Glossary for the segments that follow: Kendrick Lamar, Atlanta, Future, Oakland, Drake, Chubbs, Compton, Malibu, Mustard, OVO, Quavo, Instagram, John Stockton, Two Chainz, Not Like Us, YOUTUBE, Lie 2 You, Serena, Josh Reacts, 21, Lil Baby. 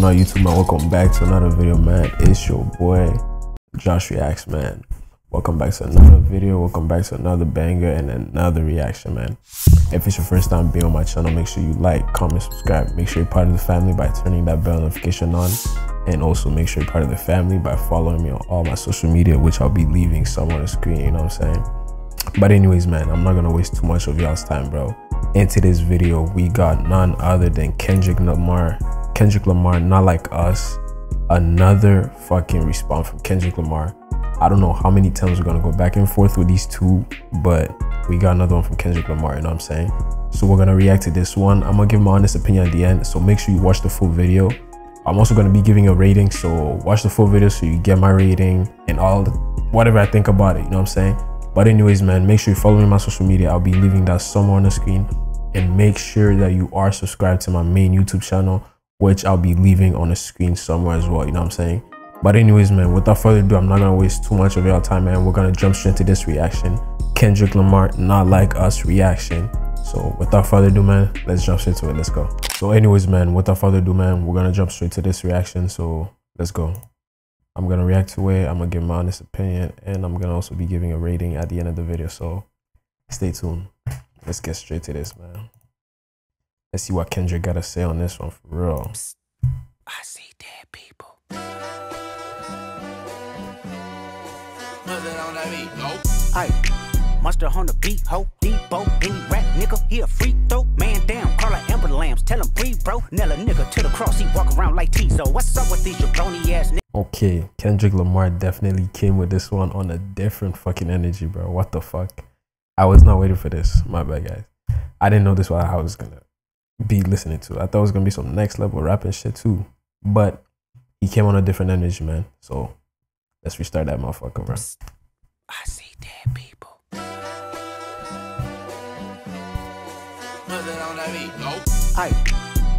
going on, YouTube, man? Welcome back to another video, man. It's your boy Josh Reacts, man. Welcome back to another video, welcome back to another banger and another reaction, man. If it's your first time being on my channel, make sure you like, comment, subscribe, make sure you're part of the family by turning that bell notification on, and also make sure you're part of the family by following me on all my social media, which I'll be leaving some on the screen, you know what I'm saying? But anyways, man, I'm not gonna waste too much of y'all's time, bro. In today's video, we got none other than Kendrick Lamar, Not Like Us. Another fucking response from Kendrick Lamar. I don't know how many times we're gonna go back and forth with these two, but we got another one from Kendrick Lamar, you know what I'm saying? So we're gonna react to this one. I'm gonna give my honest opinion at the end, so make sure you watch the full video. I'm also gonna be giving a rating, so watch the full video so you get my rating and all the, whatever I think about it, you know what I'm saying? But anyways, man, make sure you follow me on my social media. I'll be leaving that somewhere on the screen, and make sure that you are subscribed to my main YouTube channel, which I'll be leaving on the screen somewhere as well, you know what I'm saying? But anyways, man, without further ado, I'm not gonna waste too much of your time, man. We're gonna jump straight to this reaction, Kendrick Lamar, Not Like Us reaction. So without further ado, man, let's jump straight to it. Let's go. So anyways, man, without further ado, man, we're gonna jump straight to this reaction, so let's go. I'm gonna react to it, I'm gonna give my honest opinion, and I'm gonna also be giving a rating at the end of the video, so stay tuned. Let's get straight to this, man. Let's see what Kendrick gotta say on this one for real. Psst, I see dead people. Aye, Mustard on the beat, ho, Debo, any rat nigga, he a freak though, man down, call her Amber Lambs, tell him breathe, bro, Nella nigga to the cross, he walk around like Tizo. What's up with these jabroni ass niggas? Okay, Kendrick Lamar definitely came with this one on a different fucking energy, bro. What the fuck? I was not waiting for this, my bad guys. I didn't know this was how I was gonna be listening to. I thought it was gonna be some next level rap and shit too, but he came on a different energy, man. So let's restart that motherfucker, bro. I see dead people. I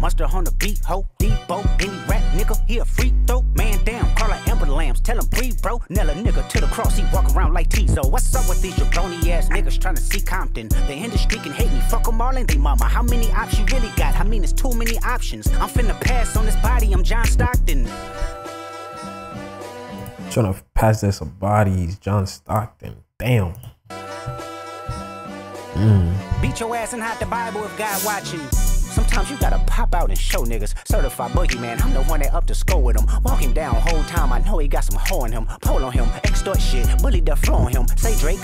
Mustard on the beat, ho, Debo, any rat nigga, he a freak though, man down, call her Amber Lambs, tell him breathe, bro, Nella nigga to the cross, he walk around like Tizo. What's up with these jabroni ass niggas trying to see Compton? The industry can hate me, fuck them all and they mama. How many ops you really got? I mean, it's too many options. I'm finna pass on this body, I'm John Stockton. Trying to pass this a body, he's John Stockton, damn. Beat your ass and hide the Bible if God watching. Sometimes you gotta pop out and show niggas. Certified boogeyman, I'm the one that up to score with him. Walk him down whole time, I know he got some hoe in him. Pole on him, extort shit, bully the floor on him. Say Drake,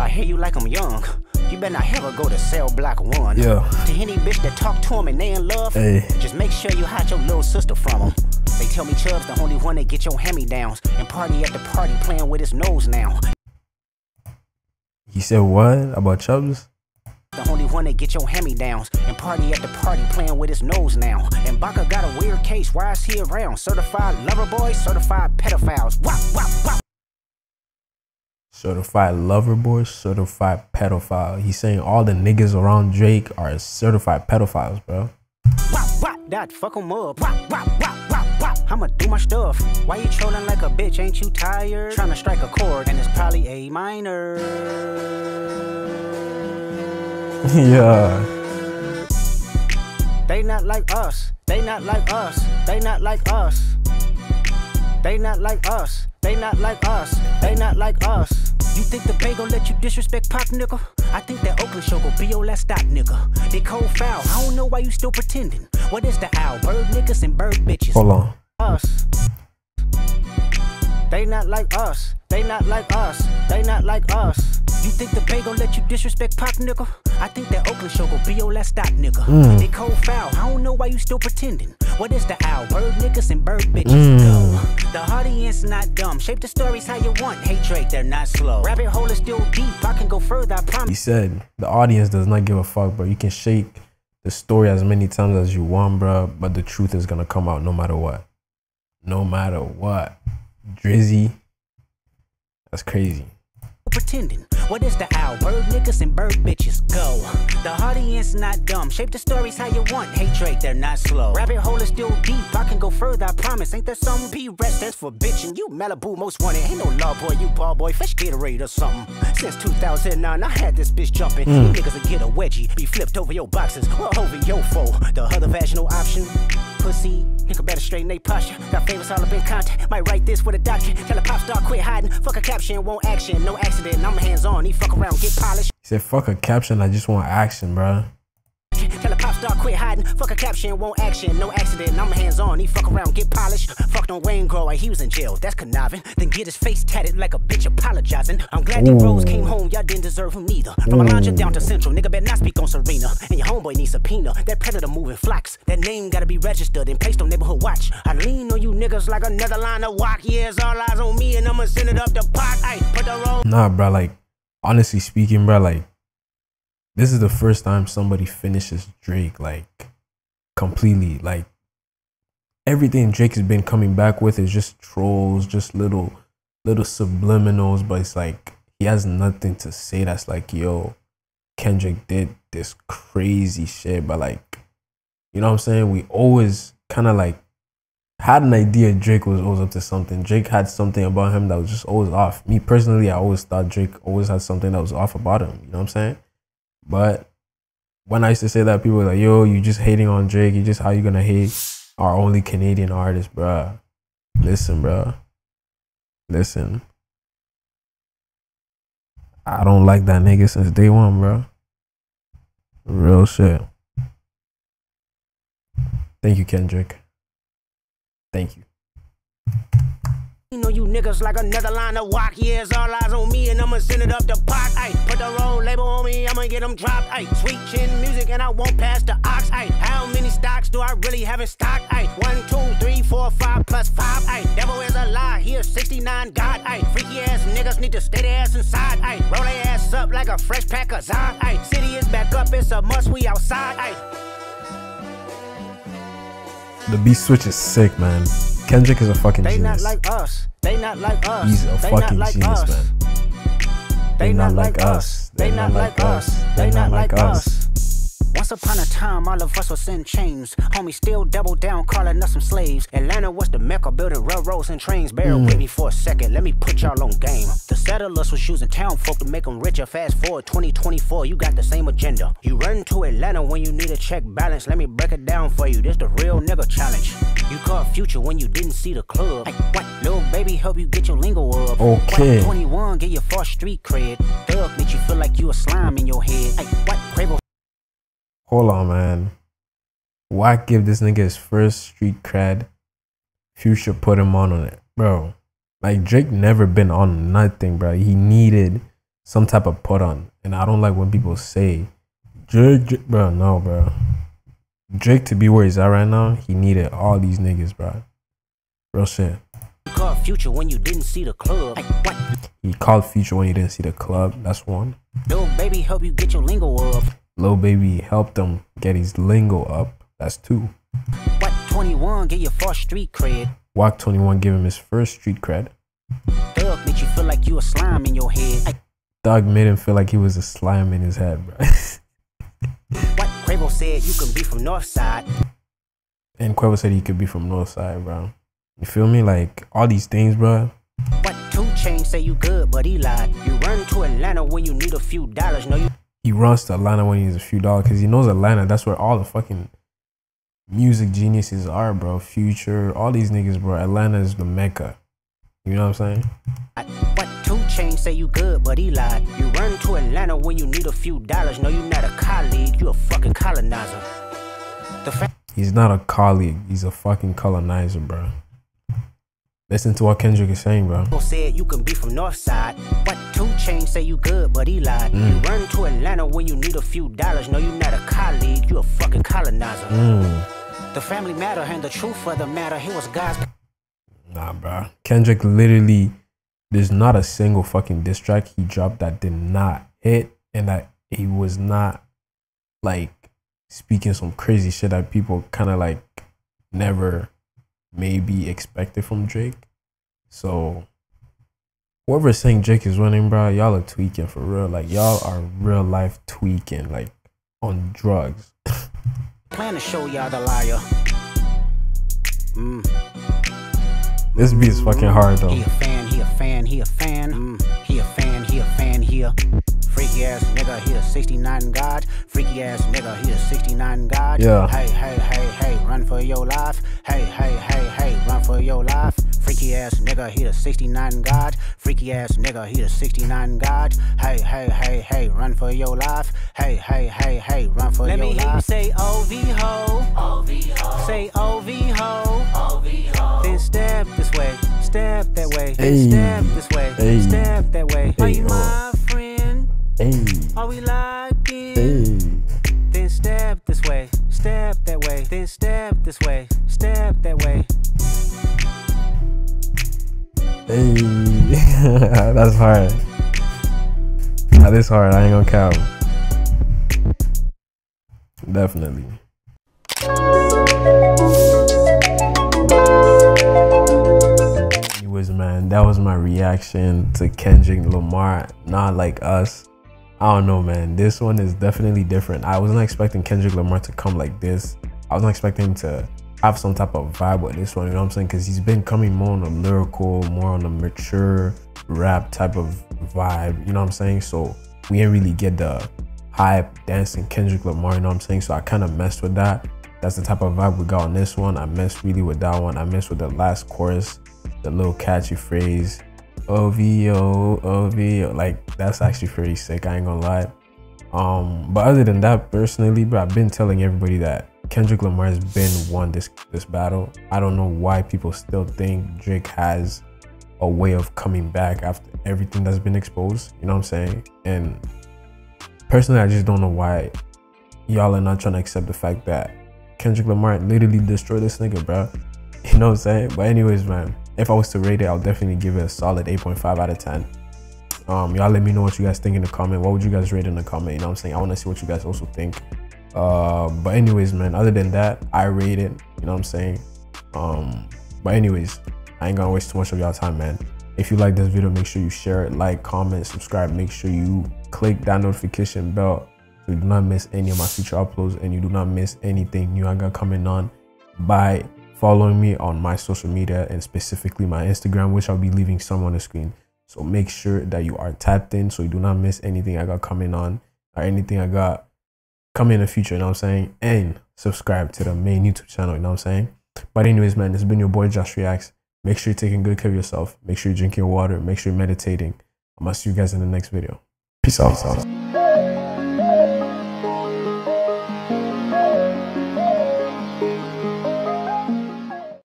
I hear you like I'm young. You better not ever go to cell block 1. Yeah. To any bitch that talk to him and they in love, hey, just make sure you hide your little sister from him. They tell me Chubbs the only one that get your hand-me-downs and party at the party playing with his nose now. He said what about Chubbs? The only one that get your hand-me-downs and party at the party playing with his nose now. And Baka got a weird case, why is he around? Certified lover boys, certified pedophiles. Wop, wop, wop. Certified lover boys, certified pedophile. He's saying all the niggas around Drake are certified pedophiles, bro. Wop, wop, that fuck him up. Wop, wop, wop. I'ma do my stuff. Why you trolling like a bitch? Ain't you tired? Trying to strike a chord and it's probably A minor. Yeah. They not like us. They not like us. They not like us. They not like us. They not like us. They not like us. You think the Bay gon' let you disrespect Pop, nigga? I think that Oakland show gon' be your last stop, nigga. They cold foul. I don't know why you still pretending. What is the owl? Bird niggas and bird bitches. Hold on. Us. They not like us. They not like us. They not like us. You think the Bay gon' let you disrespect Pop, nigga? I think that Oakland show gon' be your last stop, nigga. They cold foul. I don't know why you still pretending. What is the owl? Bird niggas and bird bitches. The audience not dumb. Shape the stories how you want. Hey Drake, they're not slow. Rabbit hole is still deep. I can go further, I promise. He said the audience does not give a fuck, bro. You can shake the story as many times as you want, bro, but the truth is gonna come out no matter what. No matter what. Drizzy. That's crazy. Pretending. What is the owl? Bird niggas and bird bitches. Go. The audience not dumb. Shape the stories how you want. Hey Drake, they're not slow. Rabbit hole is still deep. I can go further, I promise. Ain't there some P-Rex that's for bitching? You Malibu most wanted. Ain't no law boy, you ball boy. Fresh Gatorade or something. Since 2009, I had this bitch jumping. You niggas will get a wedgie. Be flipped over your boxes or over your foe. The other vaginal option. pussy. Nigga better straighten they posture. Got famous all up in Compton. Might write this with a doctor. Tell a pop star quit hiding. Fuck a caption, won't action. No accident. I'm hands on. He fuck around, get polished. He said, fuck a caption, I just want action, bro. Tell a pop star quit hiding. Fuck a caption, won't action. No accident. I'm hands on. He fuck around, get polished. Fucked on Wayne Grow and he was in jail. That's conniving. Then get his face tatted like a bitch apologizing. I'm glad that Rose came home. Y'all didn't deserve him neither. From Alondra down to Central. Nigga better not speak on Serena. And your homeboy needs subpoena. That predator moving flocks. That name gotta be registered and placed on neighborhood watch. I lean on you niggas like another line of walk. Yeah, it's all eyes on me and I'ma send it up the pot. I put the roll. Nah, bro. Like, honestly speaking, bro, like, this is the first time somebody finishes Drake, like, completely. Like, everything Drake has been coming back with is just trolls, just little subliminals. But it's like, he has nothing to say that's like, yo, Kendrick did this crazy shit. But, like, you know what I'm saying? We always kind of, like, had an idea Drake was always up to something. Drake had something about him that was just always off. Me, personally, I always thought Drake always had something that was off about him. You know what I'm saying? But when I used to say that, people were like, yo, you just hating on Drake. You just, how you gonna hate our only Canadian artist, bruh? Listen, bruh. Listen. I don't like that nigga since day one, bruh. Real shit. Thank you, Kendrick. Thank you. Know you niggas like another line of walk. Yeah, it's all eyes on me and I'ma send it up the pot. Ay, put the roll label on me, I'ma get them dropped. Ay, sweet chin music and I won't pass the ox. Ay, how many stocks do I really have in stock? Ay, 1, 2, 3, 4, 5 plus 5. Ay, devil is a lie, here's 69 God. Ay, freaky ass niggas need to stay their ass inside. Ay, roll their ass up like a fresh pack of Zod. Ay, city is back up, it's a must, we outside. Ay, the beat switch is sick, man. Kendrick is a fucking genius. They not like us. They not like us. He's a fucking genius, man. They not like us. They not like us. They not like us. Once upon a time, all of us was in chains. Homie still double down, calling us some slaves. Atlanta was the mecca, building railroads and trains. Bear with me for a second, let me put y'all on game. The settlers was using town folk to make them richer. Fast forward 2024, you got the same agenda. You run to Atlanta when you need a check balance. Let me break it down for you, this the real nigga challenge. You caught Future when you didn't see the club. Like, what? Lil Baby help you get your lingo up. Okay. 21, get your first street cred. Thug makes you feel like you a slime in your head. Like, what? Quavo. Hold on, man. Why give this nigga his first street cred? Future put him on it, bro. Like, Drake never been on nothing, bro. He needed some type of put on. And I don't like when people say, Drake, bro. No, bro. Drake, to be where he's at right now, he needed all these niggas, bro. Real shit. He called Future when you didn't see the club. He called Future when you didn't see the club. That's one. Lil Baby help you get your lingo up. Lil Baby helped him get his lingo up. That's two. Walk 21 get your first street cred. Walk 21 give him his first street cred. Thug made you feel like you a slime in your head. Thug made him feel like he was a slime in his head, bro. What Quavo said you could be from Northside. And Quavo said he could be from Northside, bro. You feel me? Like, all these things, bro. What Two Chainz say you good, but he lied. You run to Atlanta when you need a few dollars. No, you. He runs to Atlanta when he needs a few dollars because he knows Atlanta. That's where all the fucking music geniuses are, bro. Future, all these niggas, bro. Atlanta is the mecca. You know what I'm saying? What Two Chainz say you good, but he lied. You run to Atlanta when you need a few dollars. No, you're not a colleague. You're a fucking colonizer. He's not a colleague. He's a fucking colonizer, bro. Listen to what Kendrick is saying, bro. Said you can be from Northside. But Two Chainz say you good, but he lied. You run to Atlanta when you need a few dollars. No, you're not a colleague. You're a fucking colonizer. The family matter and the truth of the matter. He was God's. Nah, bro. Kendrick literally, there's not a single fucking diss track he dropped that did not hit and that he was not, like, speaking some crazy shit that people kind of, like, never maybe expected from Drake. So whoever's saying Drake is running, bro, y'all are tweaking for real. Like, y'all are real life tweaking, like, on drugs. Plan to show y'all the liar. This beat is fucking hard though. He a fan, he a fan, he a fan. He a fan, he a fan, he a freak freaky ass nigga, he a 69 god. Freaky ass nigga, he a 69 god. Yeah. Hey, hey, hey, hey, run for your life. Hey, hey, hey, hey, run for your life. Freaky ass nigga, he a 69 god. Freaky ass nigga, he a 69 god. Hey, hey, hey, hey, run for your life. Hey, hey, hey, hey, run for your life. Let me hear you say OVO. OVO. Say OVO. OVO. Then step this way, step that way, hey. Step this way, hey. Step that way. Hey. Are you my friend? Hey. Are we locked in? Hey. Then step this way, step that way, then step this way, step that way. Hey, that's hard. Nah, this hard, I ain't gonna count. Definitely. Anyways, man, that was my reaction to Kendrick Lamar, Not Like Us. I don't know, man, this one is definitely different. I wasn't expecting Kendrick Lamar to come like this. I wasn't expecting him to have some type of vibe with this one, you know what I'm saying? Because he's been coming more on a lyrical, more on a mature rap type of vibe, you know what I'm saying? So we didn't really get the hype dancing Kendrick Lamar, you know what I'm saying? So I kind of messed with that. That's the type of vibe we got on this one. I messed really with that one. I messed with the last chorus, the little catchy phrase, OVO, OVO. Like, that's actually pretty sick, I ain't gonna lie. But other than that, personally, bro, I've been telling everybody that Kendrick Lamar has been won this battle. I don't know why people still think Drake has a way of coming back after everything that's been exposed, you know what I'm saying? And personally, I just don't know why y'all are not trying to accept the fact that Kendrick Lamar literally destroyed this nigga, bro. You know what I'm saying? But anyways, man, if I was to rate it, I'll definitely give it a solid 8.5 out of 10. Y'all let me know what you guys think in the comment. What would you guys rate in the comment? You know what I'm saying? I want to see what you guys also think. But anyways, man, other than that, I rate it, you know what I'm saying? But anyways, I ain't gonna waste too much of y'all time, man. If you like this video, make sure you share it, like, comment, subscribe. Make sure you click that notification bell so you do not miss any of my future uploads and you do not miss anything new I got coming on by following me on my social media and specifically my Instagram, which I'll be leaving some on the screen. So make sure that you are tapped in so you do not miss anything I got coming on or anything I got coming in the future, you know what I'm saying? And subscribe to the main YouTube channel, you know what I'm saying? But anyways, man, this has been your boy Josh Reacts. Make sure you're taking good care of yourself. Make sure you're drinking your water. Make sure you're meditating. I'm gonna see you guys in the next video. Peace out.